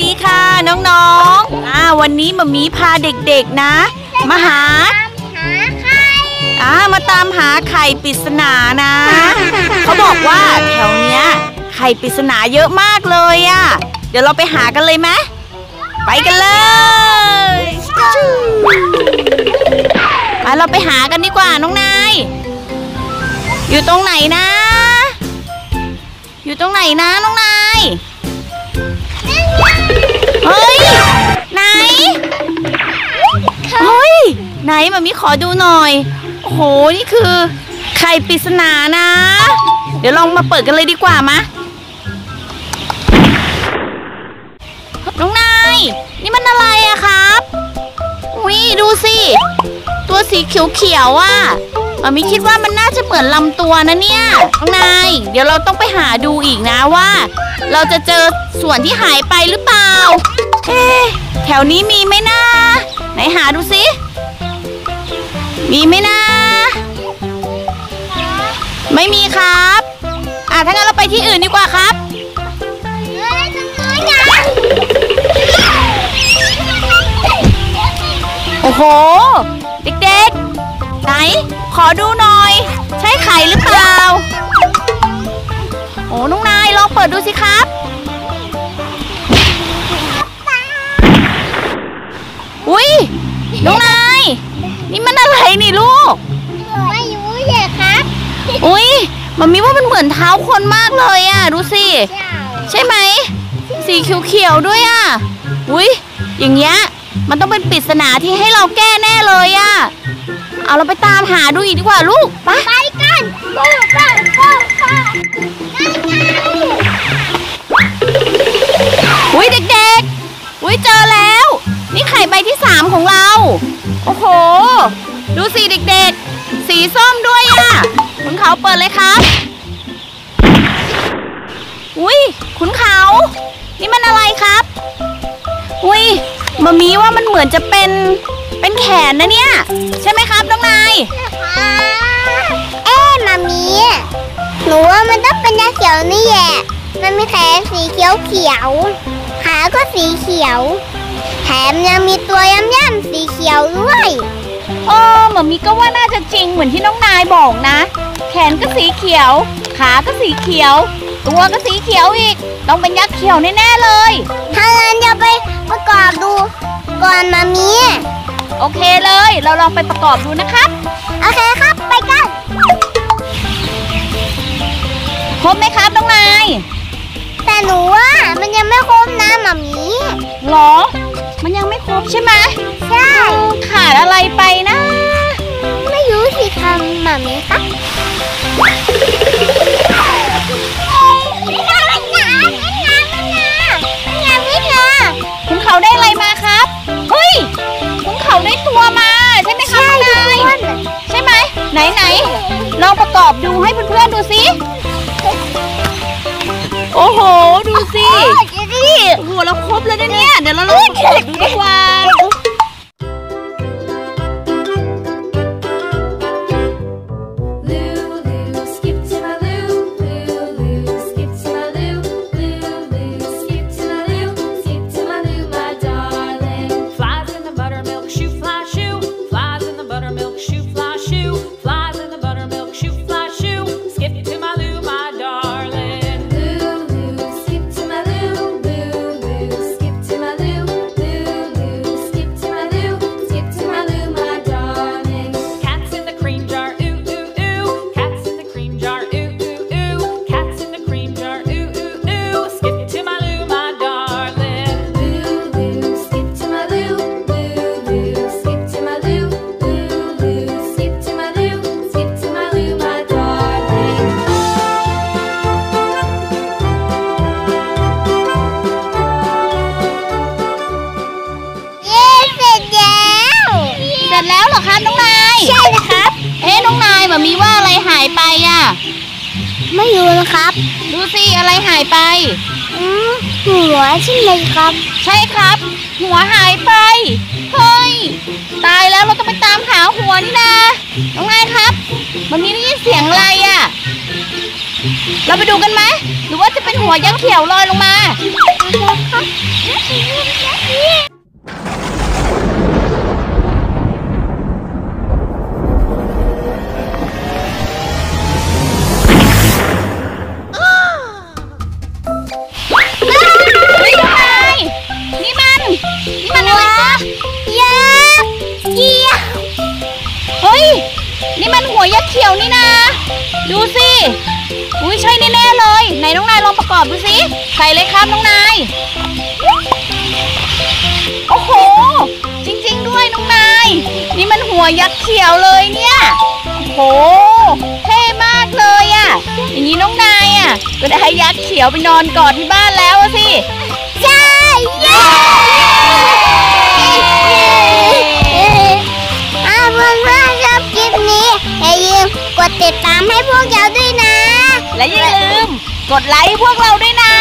ดีค่ะน้องๆวันนี้มัมมี่พาเด็กๆนะมาหาไข่มาตามหาไข่ปริศนานะเขาบอกว่าแถวเนี้ยไข่ปริศนาเยอะมากเลยอะเดี๋ยวเราไปหากันเลยไหมไปกันเลยมาเราไปหากันดีกว่าน้องนายอยู่ตรงไหนนะอยู่ตรงไหนนะน้องนายเฮ้ยไหนเฮ้ยไหนมัมมี่ขอดูหน่อยโอ้โหนี่คือไข่ปริศนานะเดี๋ยวลองมาเปิดกันเลยดีกว่ามะน้องนายนี่มันอะไรอะครับวิดูสิตัวสีเขียวๆอะมัมมี่คิดว่ามันน่าจะเหมือนลำตัวนะเนี่ยน้องนายเดี๋ยวเราต้องไปหาดูอีกนะว่าเราจะเจอส่วนที่หายไปหรือเปล่าแถวนี้มีไหมนะไหนหาดูสิมีไหมนะไม่มีครับถ้างั้นเราไปที่อื่นดีกว่าครับโอ้โหเด็กๆไหนขอดูหน่อยใช่ไข่หรือเปล่าโอ้น้องนายลองเปิดดูสิครับอุ้ยน้องนายนี่มันอะไรนี่ลูกไม่รู้เลยครับอุ้ยมัมมี่ว่ามันเหมือนเท้าคนมากเลยอ่ะดูสิใช่ไหมสีเขียวๆด้วยอ่ะอุ้ยอย่างเงี้ยมันต้องเป็นปริศนาที่ให้เราแก้แน่เลยอ่ะเอาเราไปตามหาดูอีกดีกว่าลูกไปกันอุ้ยเด็กๆอุ้ยเจอแล้วนี่ไข่ใบที่3ของเราโอ้โหดูสิเด็กๆสีส้มด้วยอ่ะขุนเขาเปิดเลยครับอุ้ยขุนเขานี่มันอะไรครับอุ้ยมัมมี่ว่ามันเหมือนจะเป็นแขนนะเนี่ยใช่ไหมครับน้องนายมัมมี่หนูว่ามันต้องเป็นยาเขียวนี่แหละมันมีแขนสีเขียวเขียวขาก็สีเขียวแถมยังมีตัวย่ำๆสีเขียวด้วยมัมมี่ก็ว่าน่าจะจริงเหมือนที่น้องนายบอกนะแขนก็สีเขียวขาก็สีเขียวตัวก็สีเขียวอีกต้องเป็นยักษ์เขียวแน่ๆเลยถ้างั้นจะไปประกอบดูก่อนมัมมี่โอเคเลยเราลองไปประกอบดูนะครับโอเคครับไปกันครบไหมครับน้องนายแต่หนูว่ามันยังไม่ครบนะมัมมี่หรอมันยังไม่ครบใช่ไหมใช่ขาดอะไรไปนะไม่รู้สิคะมัมมี่คะคุณเขาได้อะไรมาครับเฮ้ยคุณเขาได้ตัวมาใช่ไหมครับนายใช่ไหมไหนลองประกอบดูให้เพื่อนๆดูสิโอ้โหดูสิหัวเราครบแล้วเนี่ยเดี๋ยวเราลองประกอบดูดีกว่าดูสิอะไรหายไปหัวใช่เลยครับใช่ครับหัวหายไปเฮ้ยตายแล้วเราต้องไปตามหาหัวนี่นะน้องนายครับมันมีได้ยินเสียงอะไรอ่ะ เราไปดูกันไหมหรือว่าจะเป็นหัวยักษ์เขียวลอยลงมาดูสิอุ้ยใช่แน่ๆเลยไหนน้องนายลองประกอบดูสิใส่เลยครับน้องนายโอ้โหจริงๆด้วยน้องนายนี่มันหัวยักษ์เขียวเลยเนี่ยโอ้โหเท่มากเลยอ่ะอย่างนี้น้องนายอ่ะก็ได้ยักษ์เขียวไปนอนกอดที่บ้านแล้วสิใช่เย้เพื่อนๆชอบคลิปนี้อย่าลืมกดติดตามให้พวกเราด้วยนะและอย่าลืมกดไลค์พวกเราด้วยนะ